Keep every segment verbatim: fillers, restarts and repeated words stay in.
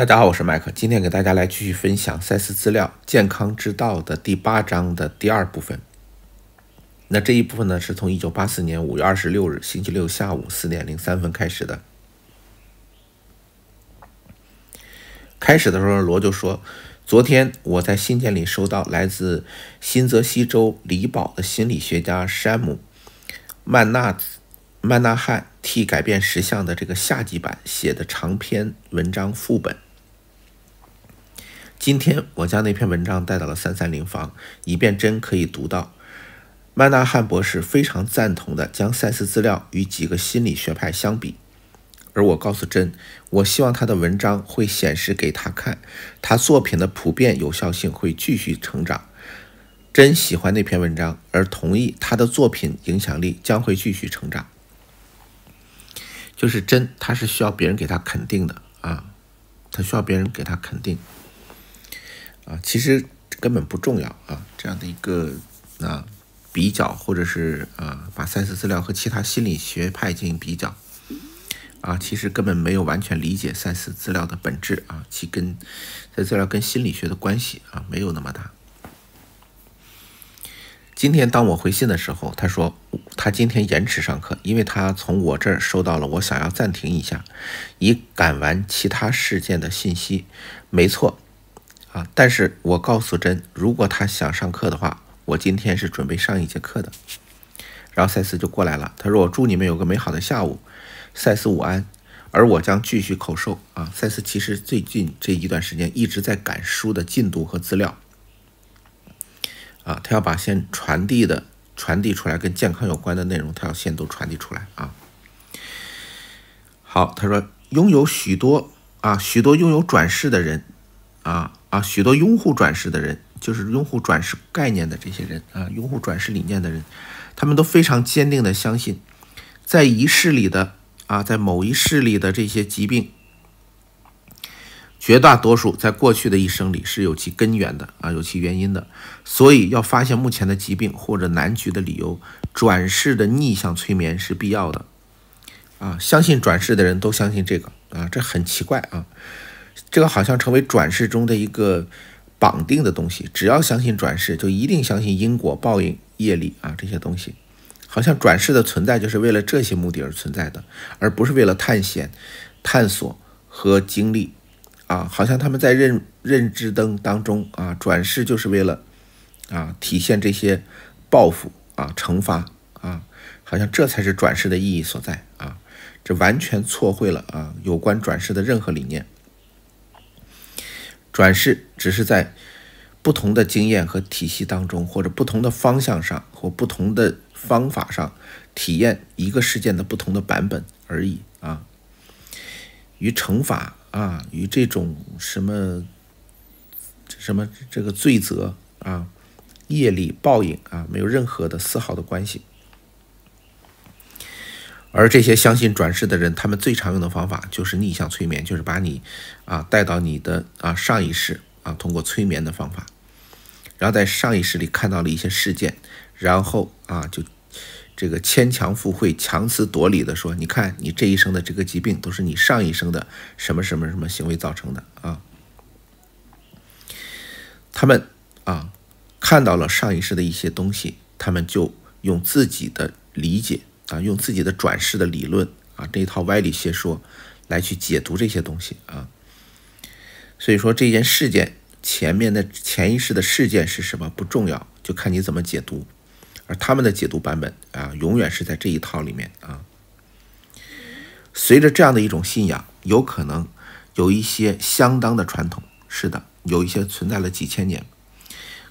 大家好，我是麦克，今天给大家来继续分享赛斯资料健康之道的第八章的第二部分。那这一部分呢，是从一九八四年五月二十六日星期六下午四点零三分开始的。开始的时候，罗就说，昨天我在信件里收到来自新泽西州里堡的心理学家山姆曼纳曼纳汉替改变实相的这个夏季版写的长篇文章副本。今天我将那篇文章带到了三三零房，以便真可以读到。曼纳汉博士非常赞同的将赛斯资料与几个心理学派相比，而我告诉真，我希望他的文章会显示给他看，他作品的普遍有效性会继续成长。真喜欢那篇文章，而同意他的作品影响力将会继续成长。就是真，他是需要别人给他肯定的啊，他需要别人给他肯定啊，其实根本不重要啊。这样的一个啊比较，或者是啊把赛斯资料和其他心理学派进行比较啊，其实根本没有完全理解赛斯资料的本质啊，其跟赛斯资料跟心理学的关系啊没有那么大。今天当我回信的时候，他说他今天延迟上课，因为他从我这儿收到了我想要暂停一下，以赶完其他事件的信息。没错啊，但是我告诉真，如果他想上课的话，我今天是准备上一节课的。然后赛斯就过来了，他说我祝你们有个美好的下午，赛斯午安，而我将继续口授啊。赛斯其实最近这一段时间一直在赶书的进度和资料。啊，他要把先传递的传递出来跟健康有关的内容，他要先都传递出来啊。好，他说拥有许多啊许多拥有转世的人啊啊许多拥护转世的人，就是拥护转世概念的这些人啊，拥护转世理念的人，他们都非常坚定的相信，在一世里的啊在某一世里的这些疾病，绝大多数在过去的一生里是有其根源的啊，有其原因的，所以要发现目前的疾病或者难局的理由，转世的逆向催眠是必要的啊。相信转世的人都相信这个啊，这很奇怪啊，这个好像成为转世中的一个绑定的东西，只要相信转世，就一定相信因果报应、业力啊这些东西，好像转世的存在就是为了这些目的而存在的，而不是为了探险、探索和经历。啊，好像他们在认认知灯当中啊，转世就是为了啊体现这些报复啊、惩罚啊，好像这才是转世的意义所在啊，这完全错会了啊有关转世的任何理念。转世只是在不同的经验和体系当中，或者不同的方向上或不同的方法上体验一个事件的不同的版本而已啊，与惩罚。啊，与这种什么什么这个罪责啊、业力、报应啊，没有任何的丝毫的关系。而这些相信转世的人，他们最常用的方法就是逆向催眠，就是把你啊带到你的啊上一世啊，通过催眠的方法，然后在上一世里看到了一些事件，然后啊就这个牵强附会、强词夺理的说，你看你这一生的这个疾病都是你上一生的什么什么什么行为造成的啊。他们啊看到了上一世的一些东西，他们就用自己的理解啊，用自己的转世的理论啊这一套歪理邪说来去解读这些东西啊。所以说这件事件前面的前一世的事件是什么不重要，就看你怎么解读。而他们的解读版本啊，永远是在这一套里面啊。随着这样的一种信仰，有可能有一些相当的传统，是的，有一些存在了几千年，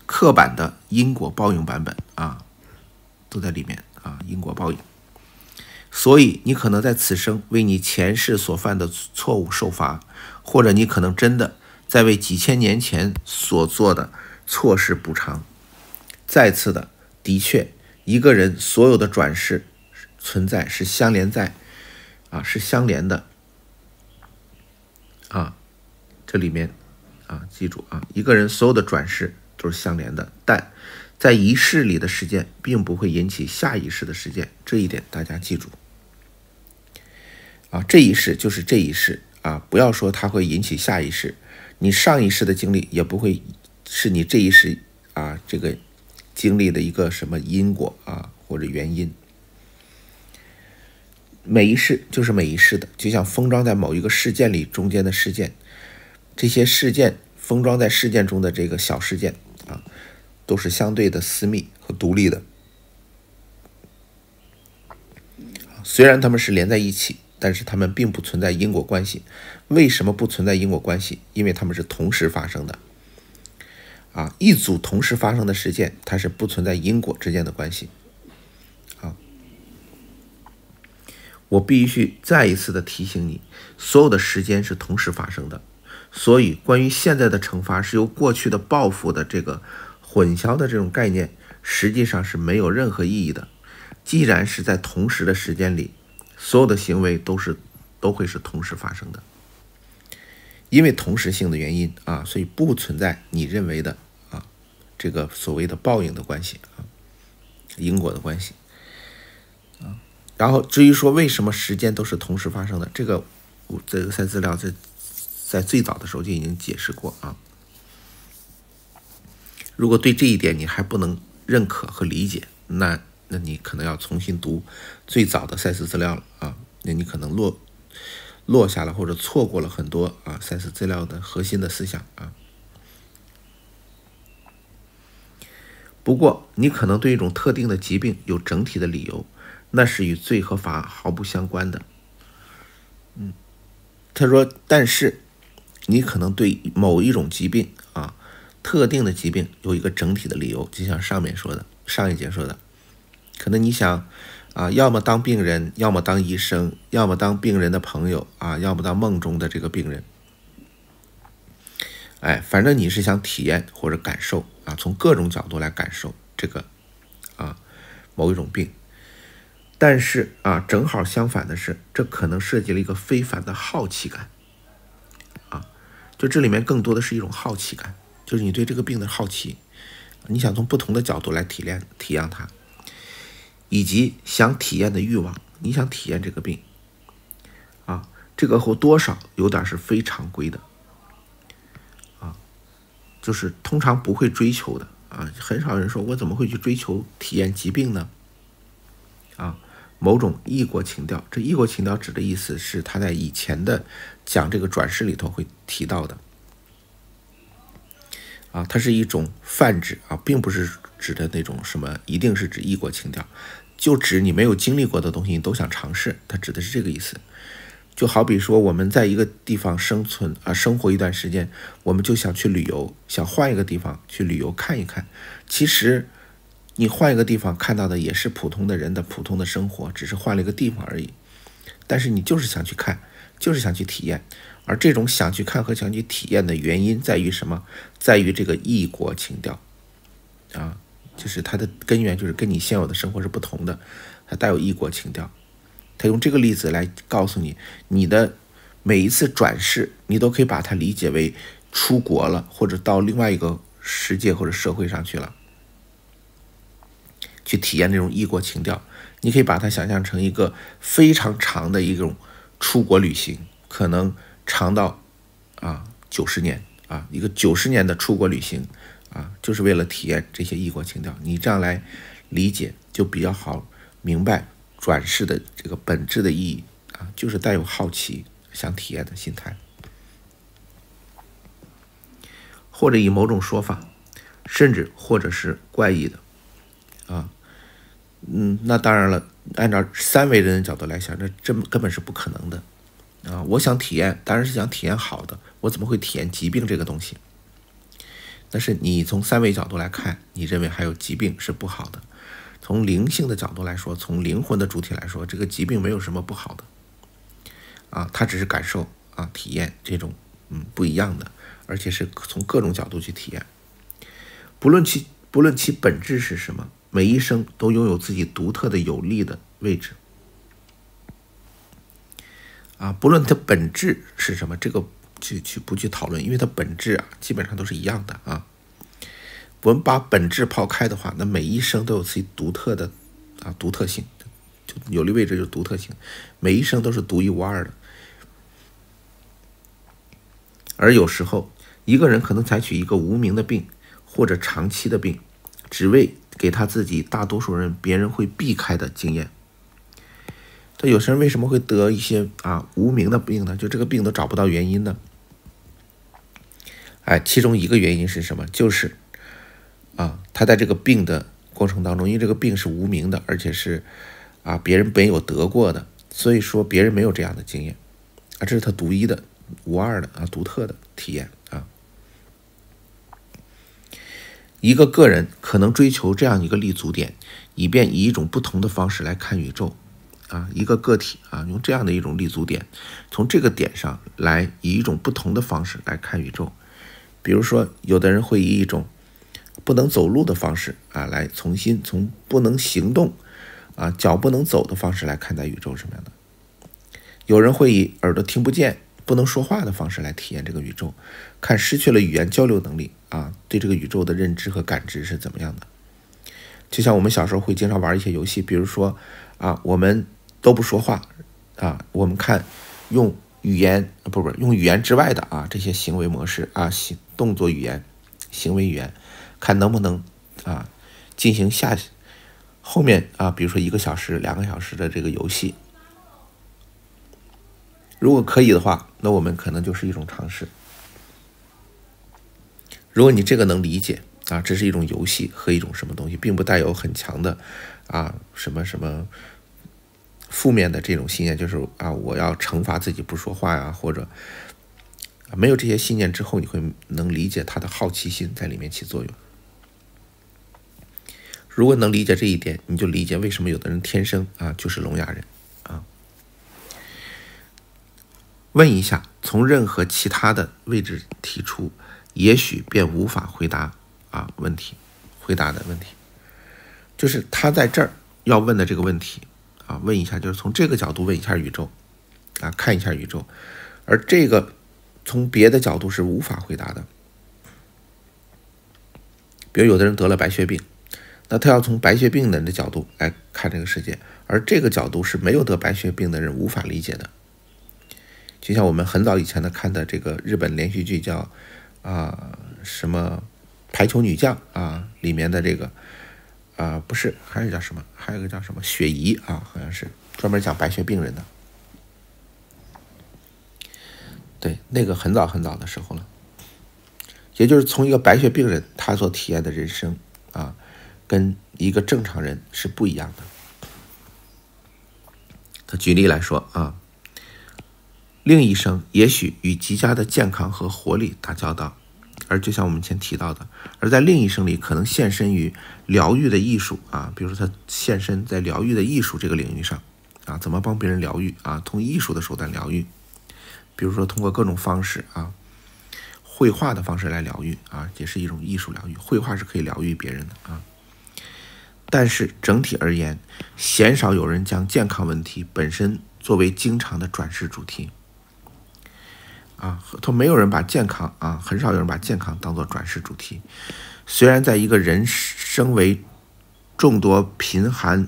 刻板的因果报应版本啊，都在里面啊，因果报应。所以你可能在此生为你前世所犯的错误受罚，或者你可能真的在为几千年前所做的错事补偿。再次的。的确，一个人所有的转世存在是相连在啊，是相连的啊，这里面啊，记住啊，一个人所有的转世都是相连的，但在一世里的事件并不会引起下一世的事件，这一点大家记住啊，这一世就是这一世啊，不要说它会引起下一世，你上一世的经历也不会是你这一世啊这个经历的一个什么因果啊或者原因。每一世就是每一世的，就像封装在某一个事件里中间的事件，这些事件封装在事件中的这个小事件啊，都是相对的私密和独立的。虽然它们是连在一起，但是它们并不存在因果关系。为什么不存在因果关系？因为它们是同时发生的。啊，一组同时发生的事件，它是不存在因果之间的关系。啊，我必须再一次的提醒你，所有的时间是同时发生的，所以关于现在的惩罚是由过去的报复的这个混淆的这种概念，实际上是没有任何意义的。既然是在同时的时间里，所有的行为都是都会是同时发生的，因为同时性的原因啊，所以不存在你认为的啊这个所谓的报应的关系啊，因果的关系啊。然后至于说为什么时间都是同时发生的，这个我这个在资料在在最早的时候就已经解释过啊。如果对这一点你还不能认可和理解，那。那你可能要重新读最早的赛斯资料了啊，那你可能落落下了或者错过了很多啊赛斯资料的核心的思想啊。不过你可能对一种特定的疾病有整体的理由，那是与罪和罚毫不相关的。嗯，他说，但是你可能对某一种疾病啊，特定的疾病有一个整体的理由，就像上面说的，上一节说的。可能你想啊，要么当病人，要么当医生，要么当病人的朋友啊，要么当梦中的这个病人。哎，反正你是想体验或者感受啊，从各种角度来感受这个啊某一种病。但是啊，正好相反的是，这可能涉及了一个非凡的好奇感啊，就这里面更多的是一种好奇感，就是你对这个病的好奇，你想从不同的角度来体验体验它。以及想体验的欲望，你想体验这个病，啊，这个后多少有点是非常规的，啊，就是通常不会追求的啊，很少人说我怎么会去追求体验疾病呢？啊，某种异国情调，这异国情调指的意思是他在以前的讲这个转世里头会提到的，啊，它是一种泛指啊，并不是指的那种什么，一定是指异国情调，就指你没有经历过的东西，你都想尝试，它指的是这个意思。就好比说，我们在一个地方生存啊，生活一段时间，我们就想去旅游，想换一个地方去旅游看一看。其实，你换一个地方看到的也是普通的人的普通的生活，只是换了一个地方而已。但是你就是想去看，就是想去体验。而这种想去看和想去体验的原因在于什么？在于这个异国情调，啊，就是它的根源就是跟你现有的生活是不同的，它带有异国情调。他用这个例子来告诉你，你的每一次转世，你都可以把它理解为出国了，或者到另外一个世界或者社会上去了，去体验这种异国情调。你可以把它想象成一个非常长的一种出国旅行，可能长到啊九十年啊，一个九十年的出国旅行啊，就是为了体验这些异国情调。你这样来理解就比较好明白转世的这个本质的意义啊，就是带有好奇想体验的心态。或者以某种说法，甚至或者是怪异的啊，嗯，那当然了，按照三维人的角度来想，这这根本是不可能的。啊，我想体验，当然是想体验好的，我怎么会体验疾病这个东西？但是你从三维角度来看，你认为还有疾病是不好的。从灵性的角度来说，从灵魂的主体来说，这个疾病没有什么不好的。啊，它只是感受啊，体验这种嗯不一样的，而且是从各种角度去体验。不论其不论其本质是什么，每一生都拥有自己独特的有利的位置。啊，不论它本质是什么，这个去去不去讨论，因为它本质啊，基本上都是一样的啊。我们把本质抛开的话，那每一生都有自己独特的啊独特性，就有利位置就是独特性，每一生都是独一无二的。而有时候，一个人可能采取一个无名的病或者长期的病，只为给他自己大多数人别人会避开的经验。这有些人为什么会得一些啊无名的病呢？就这个病都找不到原因呢？哎，其中一个原因是什么？就是啊，他在这个病的过程当中，因为这个病是无名的，而且是啊别人没有得过的，所以说别人没有这样的经验啊，这是他独一的、无二的啊独特的体验啊。一个个人可能追求这样一个立足点，以便以一种不同的方式来看宇宙。啊，一个个体啊，用这样的一种立足点，从这个点上来，以一种不同的方式来看宇宙。比如说，有的人会以一种不能走路的方式啊，来重新从不能行动啊，脚不能走的方式来看待宇宙什么样的。有人会以耳朵听不见、不能说话的方式来体验这个宇宙，看失去了语言交流能力啊，对这个宇宙的认知和感知是怎么样的。就像我们小时候会经常玩一些游戏，比如说啊，我们都不说话啊，我们看用语言不不用语言之外的啊这些行为模式啊，行动作语言、行为语言，看能不能啊进行下后面啊，比如说一个小时、两个小时的这个游戏。如果可以的话，那我们可能就是一种尝试。如果你这个能理解啊，这是一种游戏和一种什么东西，并不带有很强的啊什么什么。负面的这种信念，就是啊，我要惩罚自己不说话呀、啊，或者没有这些信念之后，你会能理解他的好奇心在里面起作用。如果能理解这一点，你就理解为什么有的人天生啊就是聋哑人啊。问一下，从任何其他的位置提出，也许便无法回答啊问题，回答的问题，就是他在这儿要问的这个问题。啊，问一下，就是从这个角度问一下宇宙，啊，看一下宇宙，而这个从别的角度是无法回答的。比如有的人得了白血病，那他要从白血病人的角度来看这个世界，而这个角度是没有得白血病的人无法理解的。就像我们很早以前的看的这个日本连续剧叫啊什么排球女将啊里面的这个。啊、呃，不是，还是叫什么？还有一个叫什么雪姨啊，好像是专门讲白血病人的。对，那个很早很早的时候了，也就是从一个白血病人他所体验的人生啊，跟一个正常人是不一样的。他举例来说啊，另一生也许与极佳的健康和活力打交道。而就像我们前提到的，而在另一生里可能现身于疗愈的艺术啊，比如说他现身在疗愈的艺术这个领域上啊，怎么帮别人疗愈啊，通过艺术的手段疗愈，比如说通过各种方式啊，绘画的方式来疗愈啊，也是一种艺术疗愈，绘画是可以疗愈别人的啊。但是整体而言，鲜少有人将健康问题本身作为经常的转世主题。啊，他没有人把健康啊，很少有人把健康当做转世主题。虽然在一个人生为众多贫寒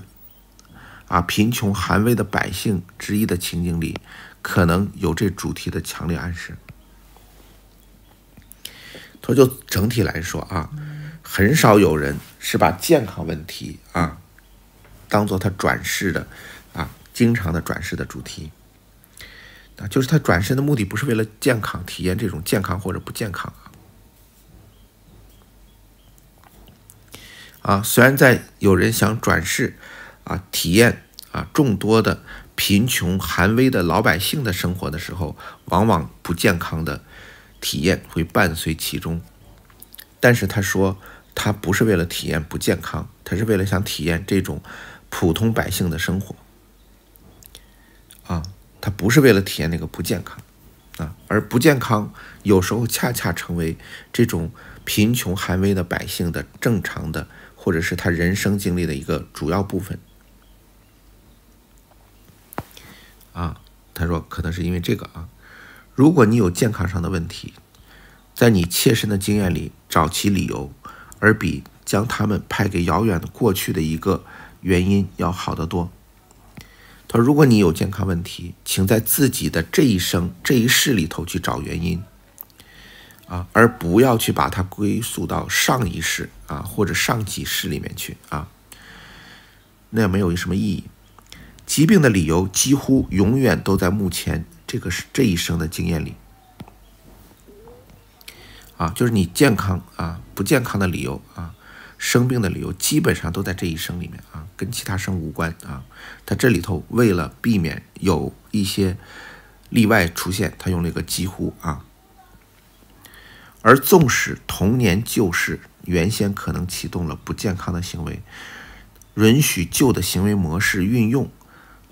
啊贫穷寒微的百姓之一的情景里，可能有这主题的强烈暗示。他就整体来说啊，很少有人是把健康问题啊当做他转世的啊经常的转世的主题。啊，就是他转身的目的不是为了健康，体验这种健康或者不健康啊。啊，虽然在有人想转世啊，体验啊众多的贫穷寒微的老百姓的生活的时候，往往不健康的体验会伴随其中。但是他说，他不是为了体验不健康，他是为了想体验这种普通百姓的生活。啊。他不是为了体验那个不健康啊，而不健康有时候恰恰成为这种贫穷寒微的百姓的正常的，或者是他人生经历的一个主要部分啊。他说可能是因为这个啊，如果你有健康上的问题，在你切身的经验里找其理由，而比将他们派给遥远的过去的一个原因要好得多。他说：“如果你有健康问题，请在自己的这一生、这一世里头去找原因，啊，而不要去把它归宿到上一世啊或者上几世里面去啊，那没有什么意义。疾病的理由几乎永远都在目前这个这一生的经验里啊，就是你健康啊不健康的理由啊，生病的理由基本上都在这一生里面啊，跟其他生无关啊。它这里头为了避免有一些例外出现，他用了一个几乎啊。而纵使童年旧事原先可能启动了不健康的行为，允许旧的行为模式运用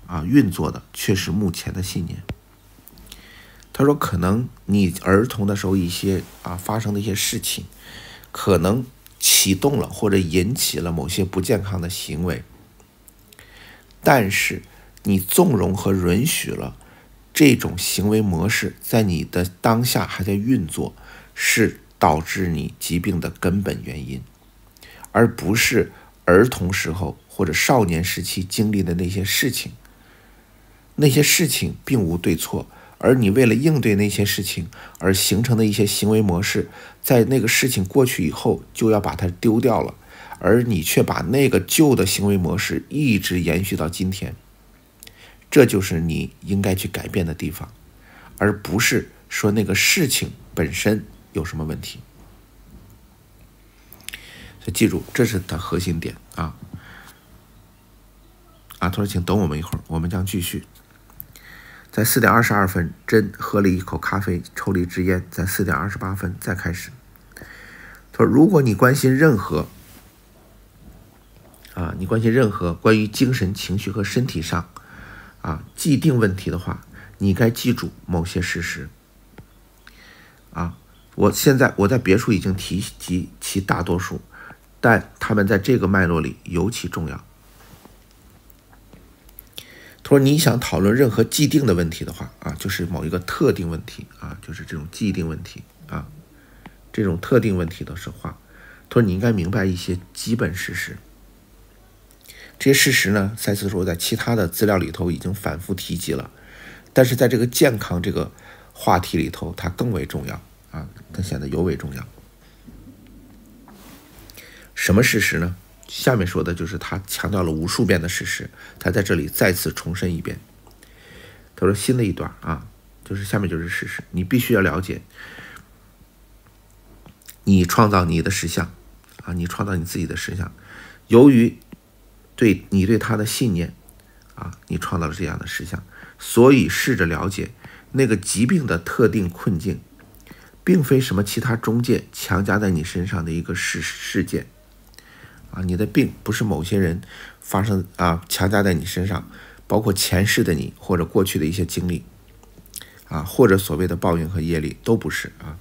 啊运作的却是目前的信念。他说，可能你儿童的时候一些啊发生的一些事情，可能启动了或者引起了某些不健康的行为，但是你纵容和允许了这种行为模式在你的当下还在运作，是导致你疾病的根本原因，而不是儿童时候或者少年时期经历的那些事情。那些事情并无对错，而你为了应对那些事情而形成的一些行为模式，在那个事情过去以后就要把它丢掉了，而你却把那个旧的行为模式一直延续到今天。这就是你应该去改变的地方，而不是说那个事情本身有什么问题。所以记住，这是它核心点啊。啊，他说请等我们一会儿，我们将继续。在四点二十二分，真喝了一口咖啡，抽了一支烟。在四点二十八分再开始。他说，如果你关心任何啊，你关心任何关于精神、情绪和身体上啊，既定问题的话，你该记住某些事实。啊，我现在我在别处已经提及其大多数，但他们在这个脉络里尤其重要。他说，你想讨论任何既定的问题的话，啊，就是某一个特定问题啊，就是这种既定问题啊，这种特定问题的话，他说你应该明白一些基本事实。这些事实呢，赛斯说在其他的资料里头已经反复提及了，但是在这个健康这个话题里头，它更为重要啊，它显得尤为重要。什么事实呢？下面说的就是他强调了无数遍的事实，他在这里再次重申一遍。他说新的一段啊，就是下面就是事实，你必须要了解，你创造你的实相啊，你创造你自己的实相，由于对你对他的信念啊，你创造了这样的实相，所以试着了解那个疾病的特定困境并非什么其他中介强加在你身上的一个事事件啊，你的病不是某些人发生啊强加在你身上，包括前世的你或者过去的一些经历啊，或者所谓的报应和业力都不是啊。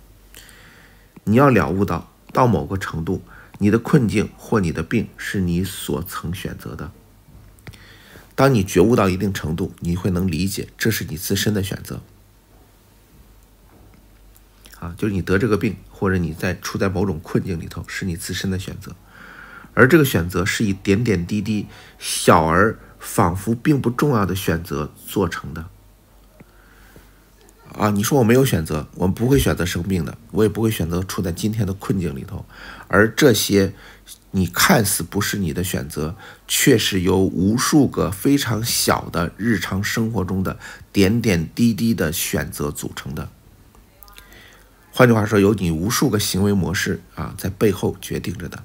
你要了悟到，到某个程度，你的困境或你的病是你所曾选择的。当你觉悟到一定程度，你会能理解这是你自身的选择。啊，就是你得这个病，或者你在处在某种困境里头，是你自身的选择。而这个选择是以点点滴滴、小而仿佛并不重要的选择做成的。啊，你说我没有选择，我不会选择生病的，我也不会选择处在今天的困境里头，而这些你看似不是你的选择，却是由无数个非常小的日常生活中的点点滴滴的选择组成的。换句话说，由你无数个行为模式啊在背后决定着的。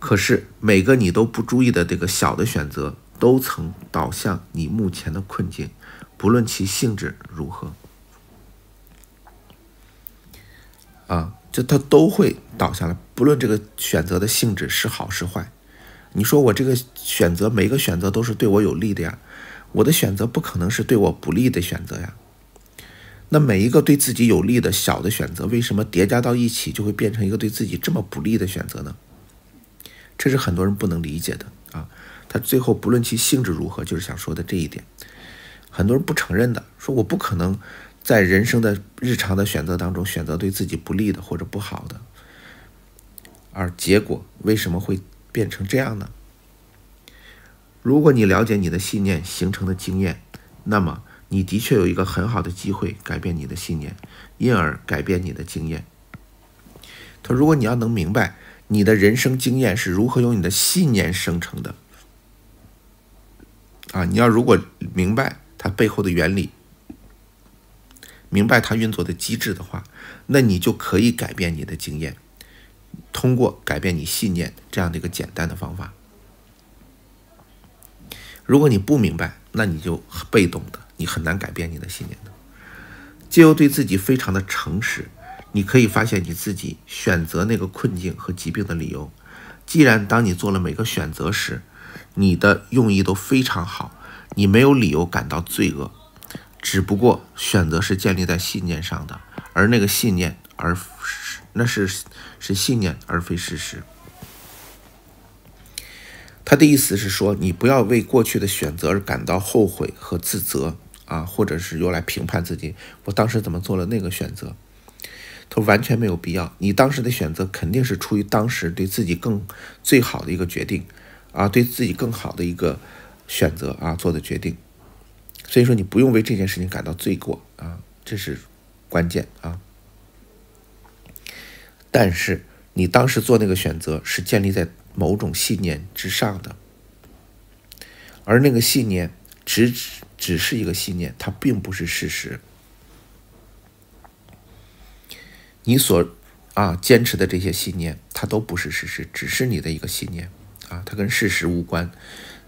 可是每个你都不注意的这个小的选择，都曾导向你目前的困境，不论其性质如何啊，这它都会导向了，不论这个选择的性质是好是坏。你说我这个选择，每个选择都是对我有利的呀，我的选择不可能是对我不利的选择呀。那每一个对自己有利的小的选择，为什么叠加到一起就会变成一个对自己这么不利的选择呢？这是很多人不能理解的啊。他最后不论其性质如何，就是想说的这一点，很多人不承认的，说我不可能在人生的日常的选择当中选择对自己不利的或者不好的，而结果为什么会变成这样呢？如果你了解你的信念形成的经验，那么你的确有一个很好的机会改变你的信念，因而改变你的经验。他说，如果你要能明白你的人生经验是如何由你的信念生成的，啊，你要如果明白它背后的原理，明白它运作的机制的话，那你就可以改变你的经验，通过改变你信念这样的一个简单的方法。如果你不明白，那你就被动的，你很难改变你的信念的。借由对自己非常的诚实，你可以发现你自己选择那个困境和疾病的理由。既然当你做了每个选择时，你的用意都非常好，你没有理由感到罪恶，只不过选择是建立在信念上的，而那个信念而那是是信念而非事实。他的意思是说，你不要为过去的选择而感到后悔和自责啊，或者是用来评判自己，我当时怎么做了那个选择。他完全没有必要，你当时的选择肯定是出于当时对自己更最好的一个决定啊，对自己更好的一个选择啊做的决定，所以说你不用为这件事情感到罪过啊，这是关键啊。但是你当时做那个选择是建立在某种信念之上的，而那个信念只只是一个信念，它并不是事实。你所啊坚持的这些信念，它都不是事实，只是你的一个信念啊，它跟事实无关。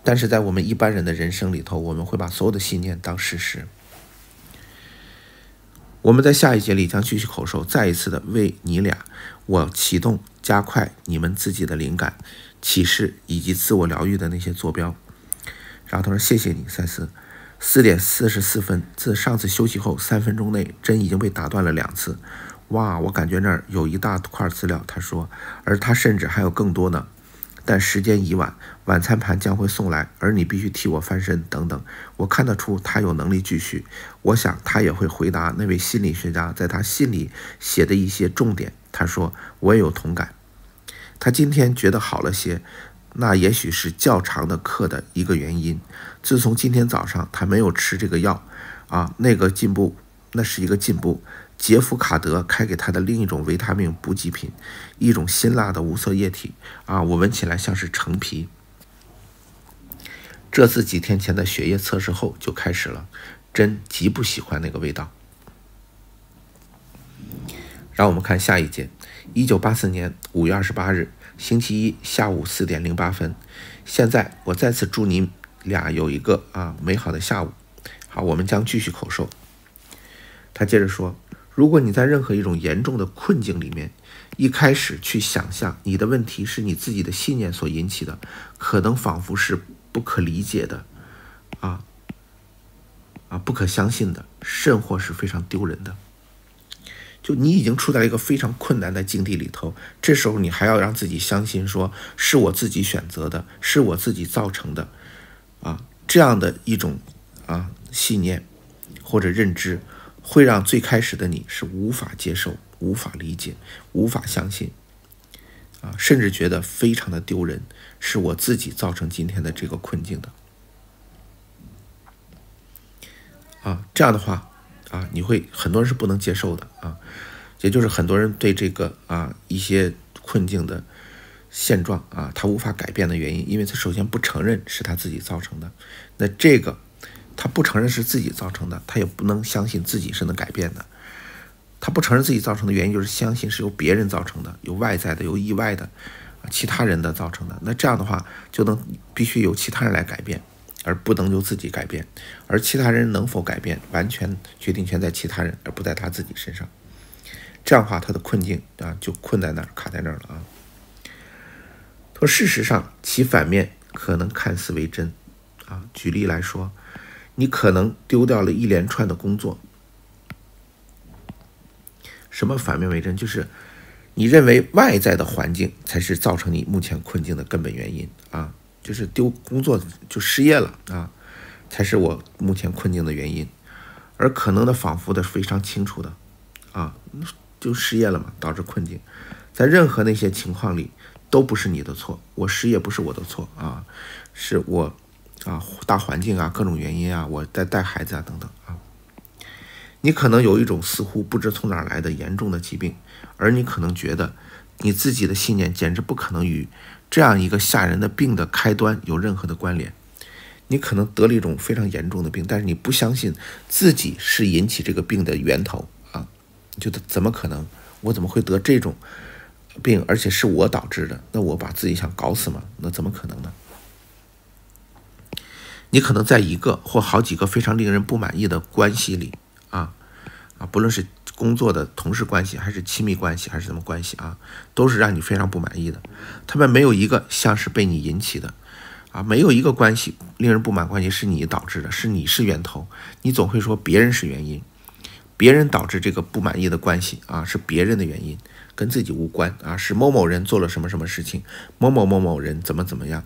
但是在我们一般人的人生里头，我们会把所有的信念当事实。我们在下一节里将继续口授，再一次的为你俩我启动加快你们自己的灵感、启示以及自我疗愈的那些坐标。然后他说：“谢谢你，赛斯。”四点四十四分，自上次休息后三分钟内，针已经被打断了两次。哇，我感觉那儿有一大块资料，他说，而他甚至还有更多呢。但时间已晚，晚餐盘将会送来，而你必须替我翻身等等。我看得出他有能力继续，我想他也会回答那位心理学家在他信里写的一些重点。他说，我也有同感。他今天觉得好了些，那也许是较长的课的一个原因。自从今天早上他没有吃这个药啊，那个进步，那是一个进步。杰夫卡德开给他的另一种维他命补给品，一种辛辣的无色液体啊，我闻起来像是橙皮。这次几天前的血液测试后就开始了，真极不喜欢那个味道。让我们看下一节，一九八四年五月二十八日，星期一下午四点零八分。现在我再次祝你俩有一个啊美好的下午。好，我们将继续口授。他接着说，如果你在任何一种严重的困境里面，一开始去想象你的问题是你自己的信念所引起的，可能仿佛是不可理解的啊啊不可相信的，甚或是非常丢人的。就你已经处在一个非常困难的境地里头，这时候你还要让自己相信说是我自己选择的，是我自己造成的啊，这样的一种啊信念或者认知，会让最开始的你是无法接受、无法理解、无法相信啊，甚至觉得非常的丢人，是我自己造成今天的这个困境的啊。这样的话啊，你会很多人是不能接受的啊，也就是很多人对这个啊一些困境的现状啊，他无法改变的原因，因为他首先不承认是他自己造成的，那这个他不承认是自己造成的，他也不能相信自己是能改变的。他不承认自己造成的原因，就是相信是由别人造成的，有外在的、有意外的、其他人的造成的。那这样的话，就能必须由其他人来改变，而不能由自己改变。而其他人能否改变，完全决定权在其他人，而不在他自己身上。这样的话，他的困境啊，就困在那儿，卡在那儿了啊。他说，事实上，其反面可能看似为真啊。举例来说，你可能丢掉了一连串的工作。什么反面为真？就是你认为外在的环境才是造成你目前困境的根本原因啊，就是丢工作就失业了啊，才是我目前困境的原因。而可能的仿佛的非常清楚的啊，就失业了嘛，导致困境。在任何那些情况里都不是你的错，我失业不是我的错啊，是我。啊，大环境啊，各种原因啊，我在带孩子啊，等等啊，你可能有一种似乎不知从哪儿来的严重的疾病，而你可能觉得你自己的信念简直不可能与这样一个吓人的病的开端有任何的关联。你可能得了一种非常严重的病，但是你不相信自己是引起这个病的源头啊！你觉得怎么可能？我怎么会得这种病，而且是我导致的？那我把自己想搞死吗？那怎么可能呢？你可能在一个或好几个非常令人不满意的关系里啊啊，不论是工作的同事关系，还是亲密关系，还是什么关系啊，都是让你非常不满意的。他们没有一个像是被你引起的啊，没有一个关系令人不满关系是你导致的，是你是源头。你总会说别人是原因，别人导致这个不满意的关系啊，是别人的原因，跟自己无关啊，是某某人做了什么什么事情，某某某某人怎么怎么样。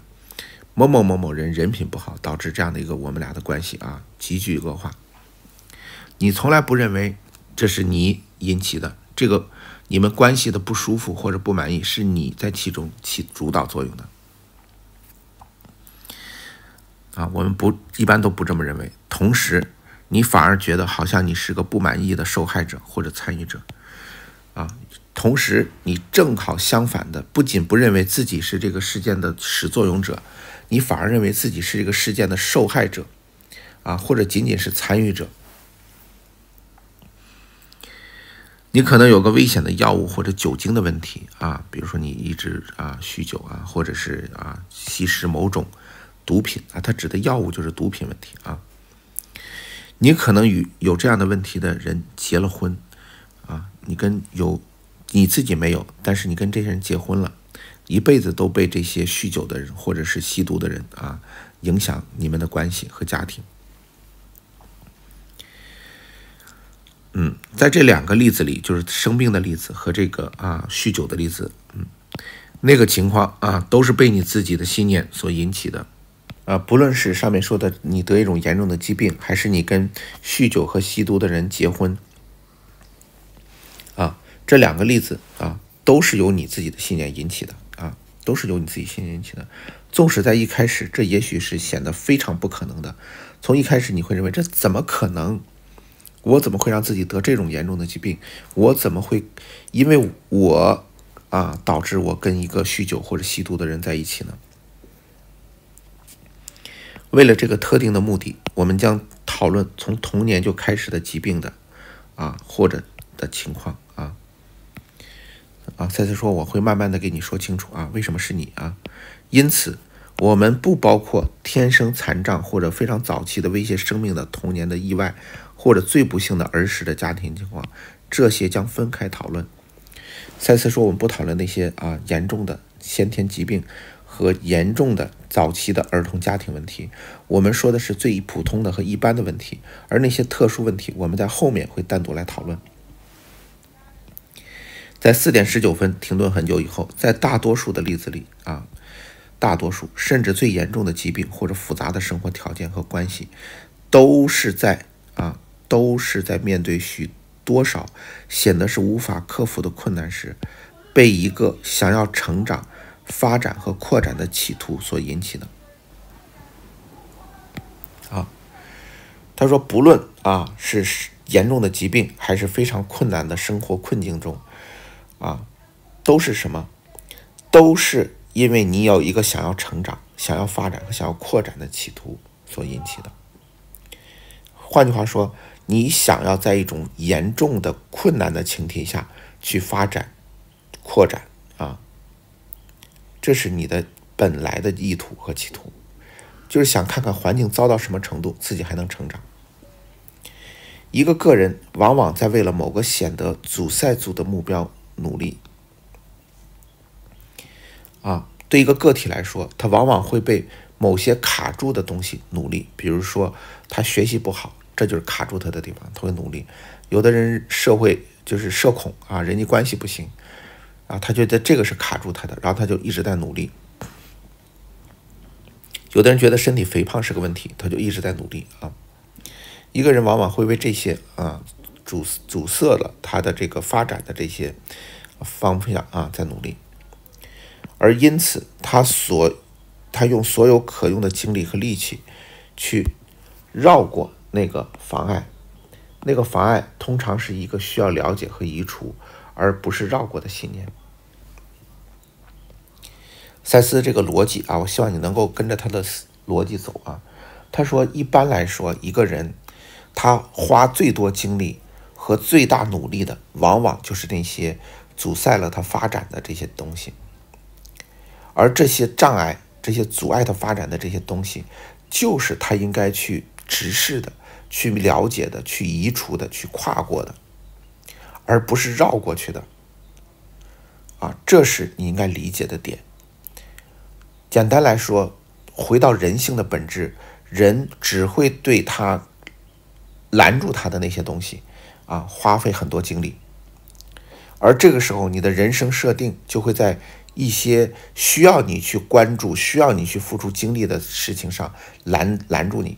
某某某某人人品不好，导致这样的一个我们俩的关系啊急剧恶化。你从来不认为这是你引起的，这个你们关系的不舒服或者不满意是你在其中起主导作用的啊，我们不一般都不这么认为。同时，你反而觉得好像你是个不满意的受害者或者参与者啊。同时，你正好相反的，不仅不认为自己是这个事件的始作俑者，你反而认为自己是这个事件的受害者，啊，或者仅仅是参与者。你可能有个危险的药物或者酒精的问题啊，比如说你一直啊酗酒啊，或者是啊吸食某种毒品啊，它指的药物就是毒品问题啊。你可能与有这样的问题的人结了婚啊，你跟有。你自己没有，但是你跟这些人结婚了，一辈子都被这些酗酒的人或者是吸毒的人啊影响你们的关系和家庭。嗯，在这两个例子里，就是生病的例子和这个啊酗酒的例子，嗯，那个情况啊都是被你自己的信念所引起的。啊，不论是上面说的你得一种严重的疾病，还是你跟酗酒和吸毒的人结婚，啊。这两个例子啊，都是由你自己的信念引起的啊，都是由你自己信念引起的。纵使在一开始，这也许是显得非常不可能的。从一开始，你会认为这怎么可能？我怎么会让自己得这种严重的疾病？我怎么会因为我啊导致我跟一个酗酒或者吸毒的人在一起呢？为了这个特定的目的，我们将讨论从童年就开始的疾病的啊或者的情况啊。啊，赛斯说我会慢慢的给你说清楚啊，为什么是你啊？因此，我们不包括天生残障或者非常早期的威胁生命的童年的意外，或者最不幸的儿时的家庭情况，这些将分开讨论。赛斯说我们不讨论那些啊严重的先天疾病和严重的早期的儿童家庭问题，我们说的是最普通的和一般的问题，而那些特殊问题，我们在后面会单独来讨论。在四点十九分停顿很久以后，在大多数的例子里啊，大多数甚至最严重的疾病或者复杂的生活条件和关系，都是在啊都是在面对许多少显得是无法克服的困难时，被一个想要成长、发展和扩展的企图所引起的。啊，他说，不论啊是严重的疾病，还是非常困难的生活困境中。啊，都是什么？都是因为你有一个想要成长、想要发展和想要扩展的企图所引起的。换句话说，你想要在一种严重的困难的前提下去发展、扩展啊，这是你的本来的意图和企图，就是想看看环境糟到什么程度，自己还能成长。一个个人往往在为了某个显得阻塞住的目标努力啊，对一个个体来说，他往往会被某些卡住的东西努力，比如说他学习不好，这就是卡住他的地方，他会努力。有的人社会就是社恐啊，人际关系不行啊，他觉得这个是卡住他的，然后他就一直在努力。有的人觉得身体肥胖是个问题，他就一直在努力啊。一个人往往会为这些啊。阻阻塞了他的这个发展的这些方向啊，在努力，而因此他所他用所有可用的精力和力气去绕过那个妨碍，那个法案通常是一个需要了解和移除，而不是绕过的信念。塞斯这个逻辑啊，我希望你能够跟着他的逻辑走啊。他说，一般来说，一个人他花最多精力和最大努力的，往往就是那些阻塞了他发展的这些东西，而这些障碍、这些阻碍他发展的这些东西，就是他应该去直视的、去了解的、去移除的、去跨过的，而不是绕过去的。啊，这是你应该理解的点。简单来说，回到人性的本质，人只会对他拦住他的那些东西啊，花费很多精力。而这个时候，你的人生设定就会在一些需要你去关注、需要你去付出精力的事情上拦拦住你。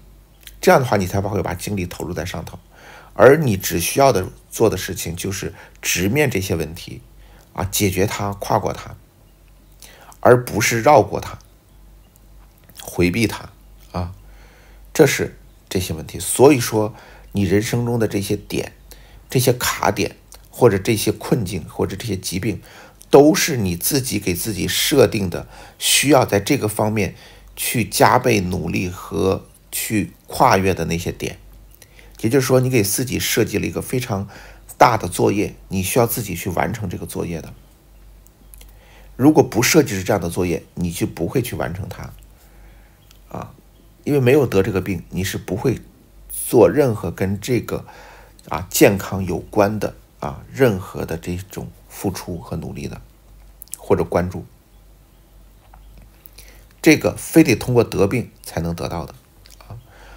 这样的话，你才会把精力投入在上头。而你只需要的做的事情就是直面这些问题啊，解决它、跨过它，而不是绕过它、回避它啊。这是这些问题。所以说，你人生中的这些点、这些卡点，或者这些困境，或者这些疾病，都是你自己给自己设定的，需要在这个方面去加倍努力和去跨越的那些点。也就是说，你给自己设计了一个非常大的作业，你需要自己去完成这个作业的。如果不设计这样的作业，你就不会去完成它啊，因为没有得这个病，你是不会做任何跟这个啊健康有关的啊，任何的这种付出和努力的，或者关注，这个非得通过得病才能得到的啊，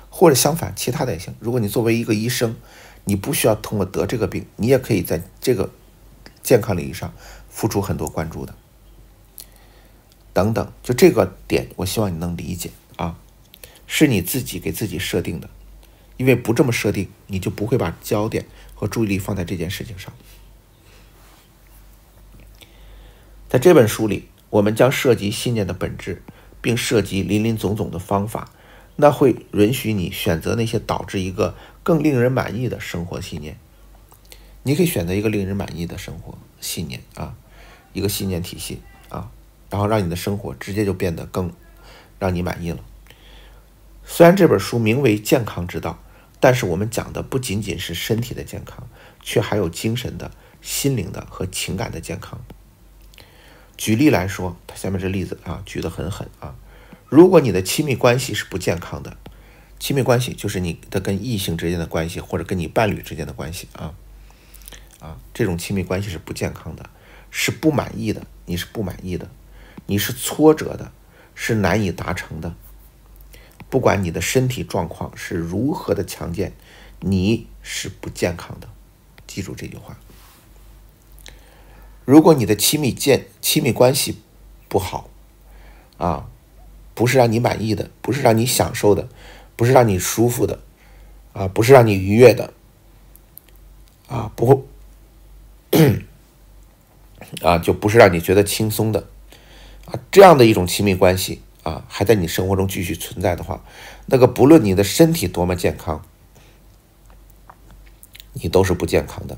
或者相反，其他的也行。如果你作为一个医生，你不需要通过得这个病，你也可以在这个健康领域上付出很多关注的，等等。就这个点，我希望你能理解啊，是你自己给自己设定的。因为不这么设定，你就不会把焦点和注意力放在这件事情上。在这本书里，我们将涉及信念的本质，并涉及林林总总的方法，那会允许你选择那些导致一个更令人满意的生活信念。你可以选择一个令人满意的生活信念啊，一个信念体系啊，然后让你的生活直接就变得更让你满意了。虽然这本书名为《健康之道》，但是我们讲的不仅仅是身体的健康，却还有精神的、心灵的和情感的健康。举例来说，他下面这例子啊，举得很狠啊。如果你的亲密关系是不健康的，亲密关系就是你的跟异性之间的关系，或者跟你伴侣之间的关系啊啊，这种亲密关系是不健康的，是不满意的，你是不满意的，你是挫折的，是难以达成的。不管你的身体状况是如何的强健，你是不健康的，记住这句话。如果你的亲密健亲密关系不好啊，不是让你满意的，不是让你享受的，不是让你舒服的啊，不是让你愉悦的啊，不啊就不是让你觉得轻松的啊，这样的一种亲密关系啊，还在你生活中继续存在的话，那个不论你的身体多么健康，你都是不健康的，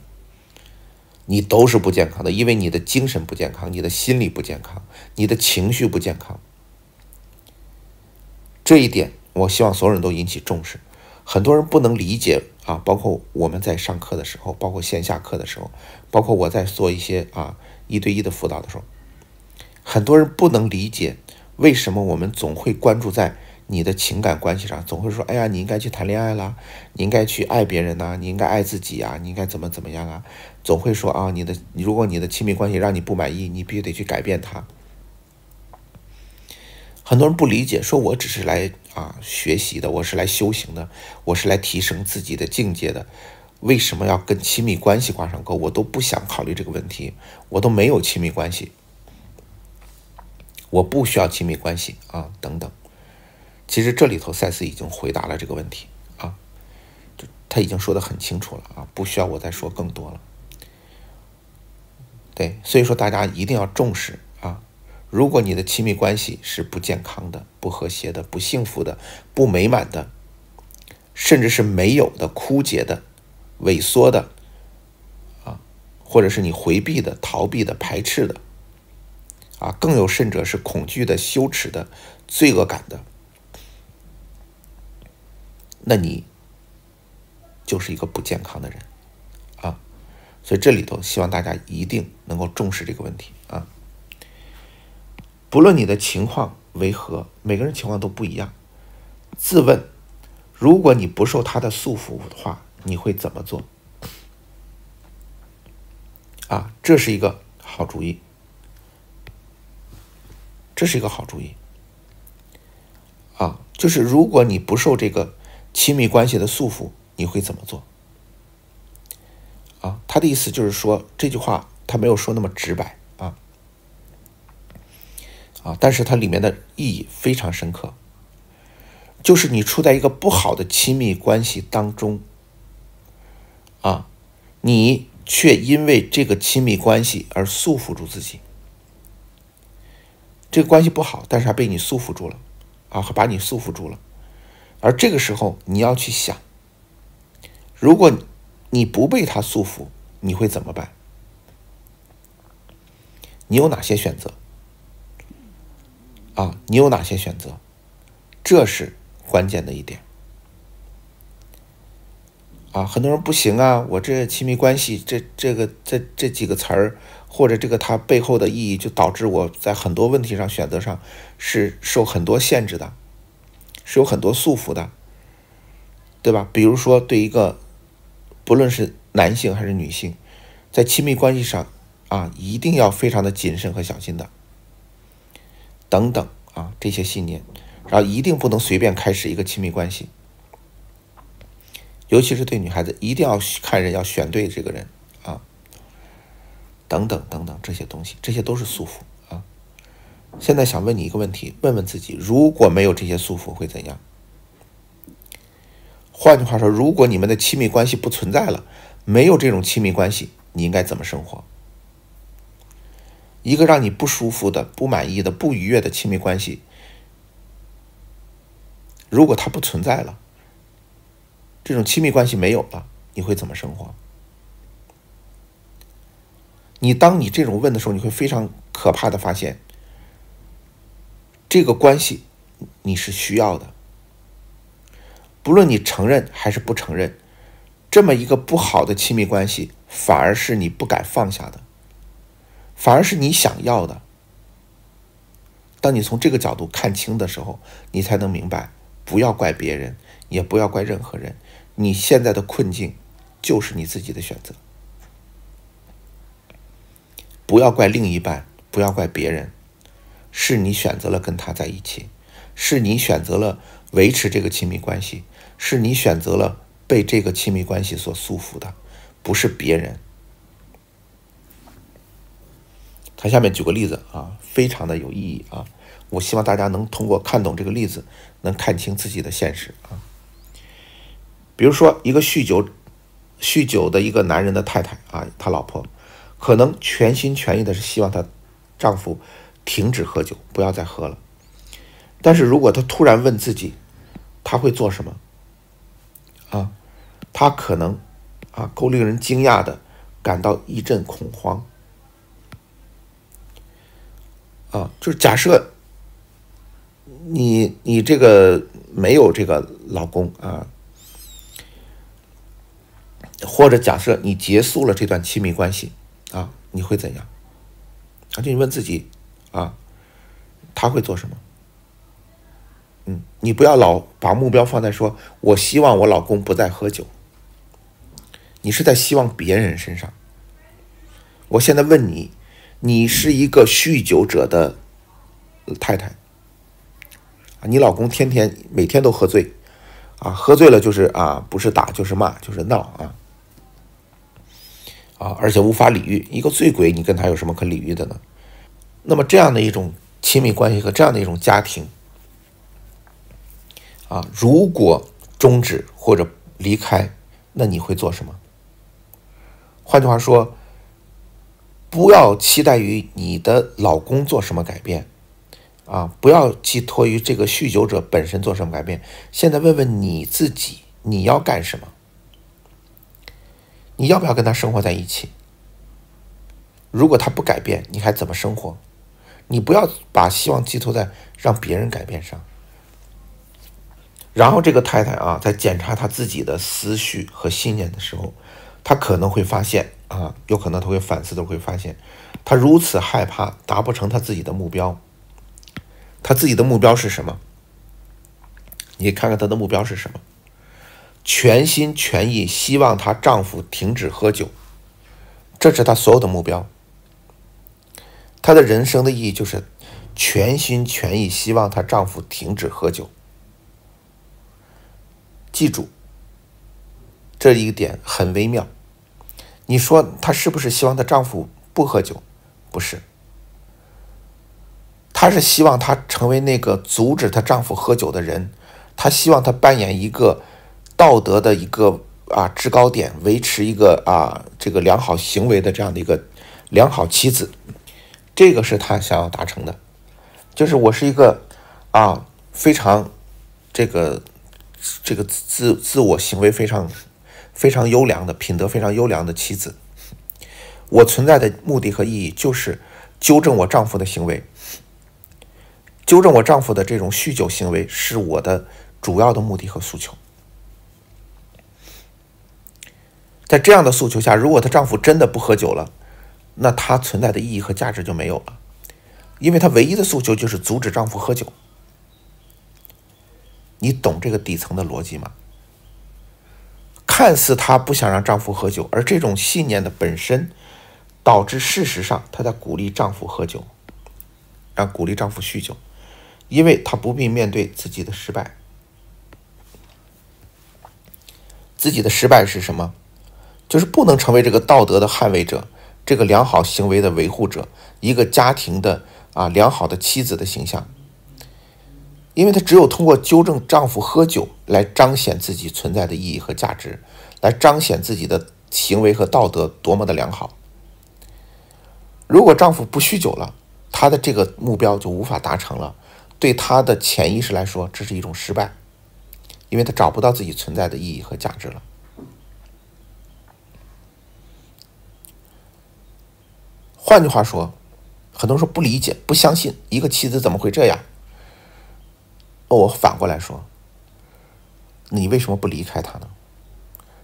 你都是不健康的，因为你的精神不健康，你的心理不健康，你的情绪不健康。这一点，我希望所有人都引起重视。很多人不能理解啊，包括我们在上课的时候，包括线下课的时候，包括我在做一些啊一对一的辅导的时候，很多人不能理解。为什么我们总会关注在你的情感关系上？总会说，哎呀，你应该去谈恋爱啦，你应该去爱别人呐，你应该爱自己啊，你应该怎么怎么样啊？总会说啊，你的如果你的亲密关系让你不满意，你必须得去改变它。很多人不理解，说我只是来啊学习的，我是来修行的，我是来提升自己的境界的，为什么要跟亲密关系挂上钩？我都不想考虑这个问题，我都没有亲密关系。我不需要亲密关系啊，等等。其实这里头塞斯已经回答了这个问题啊，他已经说得很清楚了啊，不需要我再说更多了。对，所以说大家一定要重视啊！如果你的亲密关系是不健康的、不和谐的、不幸福的、不美满的，甚至是没有的、枯竭的、萎缩的啊，或者是你回避的、逃避的、排斥的啊，更有甚者是恐惧的、羞耻的、罪恶感的，那你就是一个不健康的人啊。所以这里头希望大家一定能够重视这个问题啊。不论你的情况为何，每个人情况都不一样。自问，如果你不受他的束缚的话，你会怎么做？啊，这是一个好主意，这是一个好主意。啊，就是如果你不受这个亲密关系的束缚，你会怎么做？啊，他的意思就是说，这句话他没有说那么直白啊，啊，但是它里面的意义非常深刻。就是你处在一个不好的亲密关系当中啊，你却因为这个亲密关系而束缚住自己。这个关系不好，但是还被你束缚住了啊，还把你束缚住了。而这个时候你要去想，如果你不被他束缚，你会怎么办？你有哪些选择啊？你有哪些选择？这是关键的一点啊！很多人不行啊，我这亲密关系这这个这这几个词儿，或者这个它背后的意义，就导致我在很多问题上、选择上是受很多限制的，是有很多束缚的，对吧？比如说，对一个不论是男性还是女性，在亲密关系上啊，一定要非常的谨慎和小心的，等等啊，这些信念。然后一定不能随便开始一个亲密关系，尤其是对女孩子，一定要看人，要选对这个人啊，等等等等这些东西，这些都是束缚啊。现在想问你一个问题，问问自己，如果没有这些束缚会怎样？换句话说，如果你们的亲密关系不存在了，没有这种亲密关系，你应该怎么生活？一个让你不舒服的、不满意的、不愉悦的亲密关系，如果它不存在了，这种亲密关系没有了，你会怎么生活？你当你这种问的时候，你会非常可怕的发现，这个关系你是需要的，不论你承认还是不承认，这么一个不好的亲密关系反而是你不敢放下的，反而是你想要的。当你从这个角度看清的时候，你才能明白，不要怪别人，也不要怪任何人，你现在的困境就是你自己的选择。不要怪另一半，不要怪别人，是你选择了跟他在一起，是你选择了维持这个亲密关系，是你选择了被这个亲密关系所束缚的，不是别人。他下面举个例子啊，非常的有意义啊，我希望大家能通过看懂这个例子，能看清自己的现实啊。比如说，一个酗酒酗酒的一个男人的太太啊，他老婆可能全心全意的是希望她丈夫停止喝酒，不要再喝了。但是如果他突然问自己，他会做什么啊？他可能啊，够令人惊讶的感到一阵恐慌啊。就是假设你你这个没有这个老公啊，或者假设你结束了这段亲密关系啊，你会怎样？啊，就你问自己啊，他会做什么？嗯，你不要老把目标放在说我希望我老公不再喝酒，你是在希望别人身上。我现在问你，你是一个酗酒者的太太，你老公天天每天都喝醉啊，喝醉了就是啊，不是打就是骂就是闹啊啊，而且无法理喻。一个醉鬼，你跟他有什么可理喻的呢？那么这样的一种亲密关系和这样的一种家庭啊，如果终止或者离开，那你会做什么？换句话说，不要期待于你的老公做什么改变啊，不要寄托于这个酗酒者本身做什么改变。现在问问你自己，你要干什么？你要不要跟他生活在一起？如果他不改变，你还怎么生活？你不要把希望寄托在让别人改变上。然后这个太太啊，在检查她自己的思绪和信念的时候，她可能会发现啊，有可能她会反思的会发现，她如此害怕达不成她自己的目标。她自己的目标是什么？你看看她的目标是什么？全心全意希望她丈夫停止喝酒，这是她所有的目标。她的人生的意义就是全心全意希望她丈夫停止喝酒。记住，这一点很微妙。你说她是不是希望她丈夫不喝酒？不是，她是希望她成为那个阻止她丈夫喝酒的人。她希望她扮演一个道德的一个啊制高点，维持一个啊这个良好行为的这样的一个良好妻子。这个是她想要达成的，就是我是一个啊非常这个。这个自自我行为非常非常优良的品德非常优良的妻子，我存在的目的和意义就是纠正我丈夫的行为，纠正我丈夫的这种酗酒行为是我的主要的目的和诉求。在这样的诉求下，如果她丈夫真的不喝酒了，那她存在的意义和价值就没有了，因为她唯一的诉求就是阻止丈夫喝酒。你懂这个底层的逻辑吗？看似她不想让丈夫喝酒，而这种信念的本身导致事实上她在鼓励丈夫喝酒，让鼓励丈夫酗酒，因为她不必面对自己的失败。自己的失败是什么？就是不能成为这个道德的捍卫者，这个良好行为的维护者，一个家庭的啊良好的妻子的形象。因为她只有通过纠正丈夫喝酒来彰显自己存在的意义和价值，来彰显自己的行为和道德多么的良好。如果丈夫不酗酒了，她的这个目标就无法达成了，对她的潜意识来说这是一种失败，因为她找不到自己存在的意义和价值了。换句话说，很多人说不理解不相信一个妻子怎么会这样，我反过来说，你为什么不离开他呢？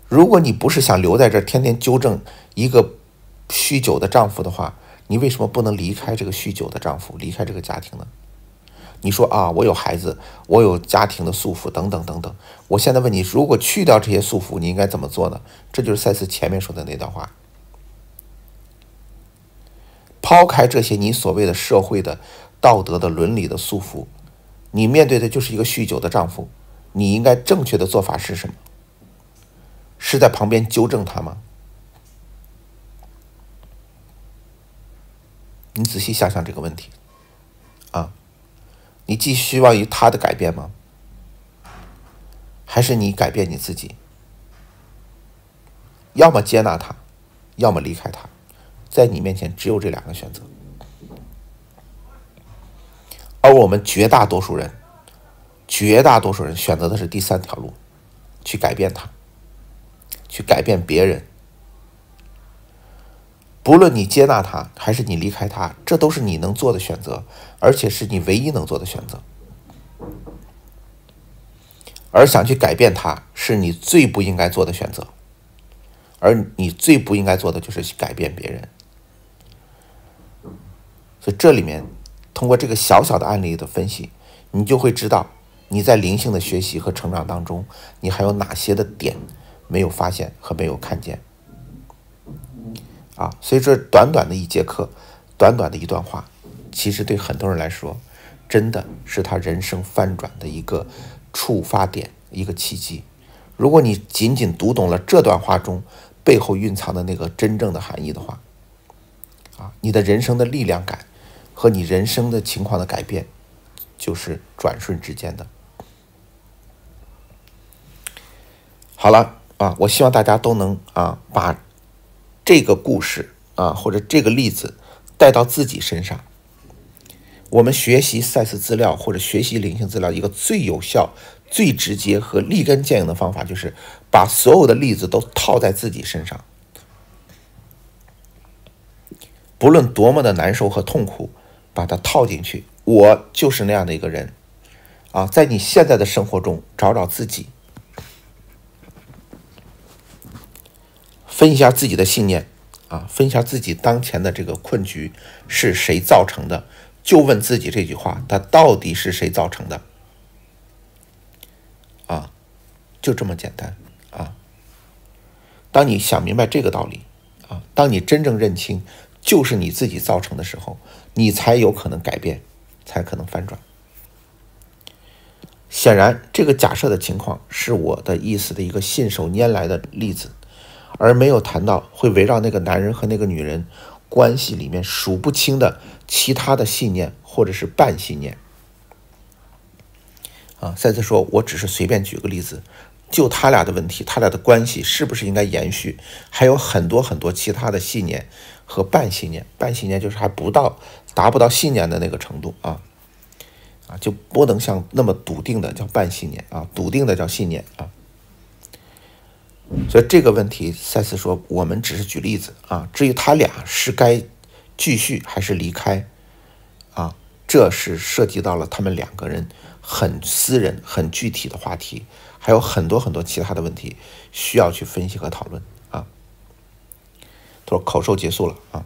如果你不是想留在这儿天天纠正一个酗酒的丈夫的话，你为什么不能离开这个酗酒的丈夫，离开这个家庭呢？你说啊，我有孩子，我有家庭的束缚等等等等。我现在问你，如果去掉这些束缚，你应该怎么做呢？这就是赛斯前面说的那段话。抛开这些你所谓的社会的道德的伦理的束缚，你面对的就是一个酗酒的丈夫，你应该正确的做法是什么？是在旁边纠正他吗？你仔细想想这个问题，啊，你寄希望于他的改变吗？还是你改变你自己？要么接纳他，要么离开他，在你面前只有这两个选择。而我们绝大多数人，绝大多数人选择的是第三条路，去改变他，去改变别人。不论你接纳他，还是你离开他，这都是你能做的选择，而且是你唯一能做的选择。而想去改变他，是你最不应该做的选择，而你最不应该做的就是去改变别人。所以这里面通过这个小小的案例的分析，你就会知道你在灵性的学习和成长当中，你还有哪些的点没有发现和没有看见啊！所以这短短的一节课，短短的一段话，其实对很多人来说，真的是他人生翻转的一个触发点，一个契机。如果你仅仅读懂了这段话中背后蕴藏的那个真正的含义的话，啊，你的人生的力量感和你人生的情况的改变，就是转瞬之间的。好了啊，我希望大家都能啊把这个故事啊或者这个例子带到自己身上。我们学习赛斯资料或者学习灵性资料，一个最有效、最直接和立竿见影的方法，就是把所有的例子都套在自己身上，不论多么的难受和痛苦，把它套进去，我就是那样的一个人啊！在你现在的生活中找找自己，分一下自己的信念啊，分一下自己当前的这个困局是谁造成的，就问自己这句话，它到底是谁造成的啊？就这么简单啊！当你想明白这个道理啊，当你真正认清就是你自己造成的时候，你才有可能改变，才可能翻转。显然，这个假设的情况是我的意思的一个信手拈来的例子，而没有谈到会围绕那个男人和那个女人关系里面数不清的其他的信念或者是半信念。啊，再次说，我只是随便举个例子，就他俩的问题，他俩的关系是不是应该延续，还有很多很多其他的信念和半信念。半信念就是还不到达不到信念的那个程度啊，啊就不能像那么笃定的叫半信念啊，笃定的叫信念啊。所以这个问题，赛斯说我们只是举例子啊，至于他俩是该继续还是离开啊，这是涉及到了他们两个人很私人很具体的话题，还有很多很多其他的问题需要去分析和讨论啊。他说口授结束了啊，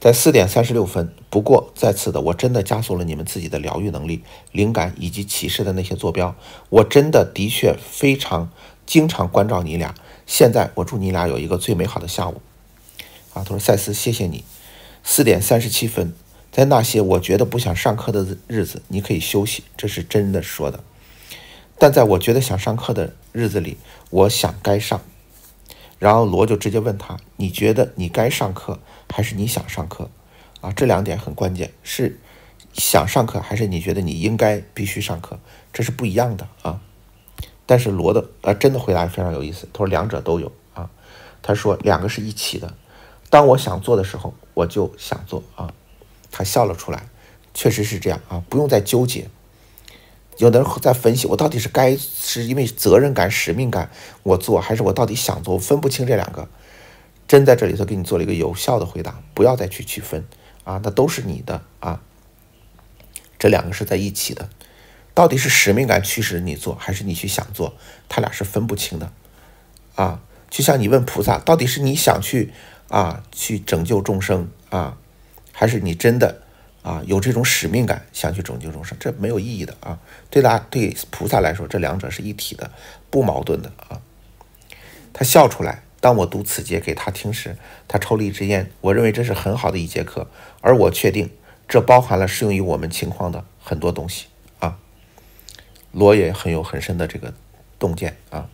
在四点三十六分。不过再次的，我真的加速了你们自己的疗愈能力、灵感以及启示的那些坐标。我真的的确非常经常关照你俩。现在我祝你俩有一个最美好的下午啊。他说赛斯，谢谢你。四点三十七分，在那些我觉得不想上课的日子，你可以休息，这是真的说的。但在我觉得想上课的日子里，我想该上。然后罗就直接问他，你觉得你该上课还是你想上课啊？这两点很关键，是想上课还是你觉得你应该必须上课，这是不一样的啊。但是罗的啊真的回答非常有意思，他说两者都有啊。他说两个是一起的，当我想做的时候我就想做啊。他笑了出来，确实是这样啊，不用再纠结。有的人在分析，我到底是该是因为责任感、使命感我做，还是我到底想做，我分不清这两个。真在这里头给你做了一个有效的回答，不要再去区分啊，那都是你的啊，这两个是在一起的。到底是使命感驱使你做，还是你去想做，它俩是分不清的啊。就像你问菩萨，到底是你想去啊去拯救众生啊，还是你真的啊，有这种使命感想去拯救众生，这没有意义的啊。对他对菩萨来说，这两者是一体的，不矛盾的啊。他笑出来。当我读此节给他听时，他抽了一支烟。我认为这是很好的一节课，而我确定这包含了适用于我们情况的很多东西啊。罗也很有很深的这个洞见啊。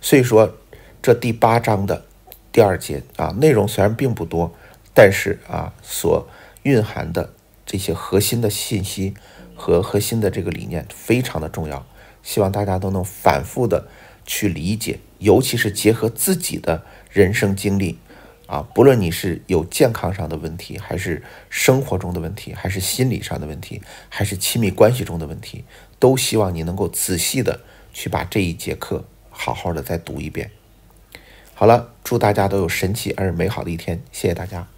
所以说，这第八章的第二节啊，内容虽然并不多，但是啊，所蕴含的这些核心的信息和核心的这个理念非常的重要，希望大家都能反复的去理解，尤其是结合自己的人生经历啊，不论你是有健康上的问题，还是生活中的问题，还是心理上的问题，还是亲密关系中的问题，都希望你能够仔细的去把这一节课好好的再读一遍。好了，祝大家都有神奇而美好的一天，谢谢大家。